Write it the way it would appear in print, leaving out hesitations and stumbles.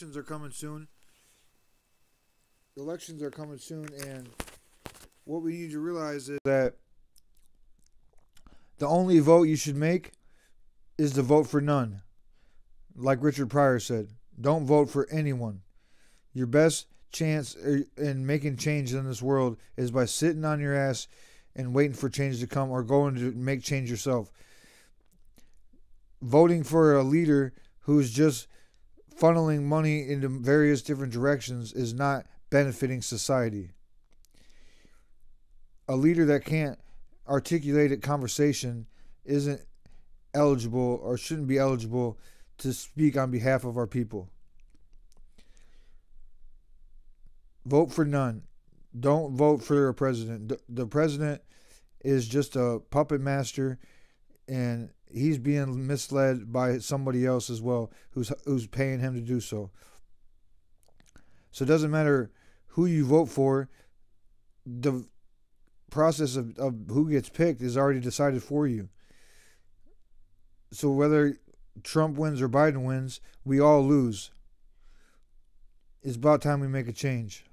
Elections are coming soon. Elections are coming soon, and what we need to realize is that the only vote you should make is the vote for none. Like Richard Pryor said, don't vote for anyone. Your best chance in making change in this world is by sitting on your ass and waiting for change to come, or going to make change yourself. Voting for a leader who's just funneling money into various different directions is not benefiting society. A leader that can't articulate a conversation isn't eligible, or shouldn't be eligible, to speak on behalf of our people. Vote for none. Don't vote for a president. The president is just a puppet master, and he's being misled by somebody else as well, who's paying him to do so. So it doesn't matter who you vote for. The process of who gets picked is already decided for you. So whether Trump wins or Biden wins, we all lose. It's about time we make a change.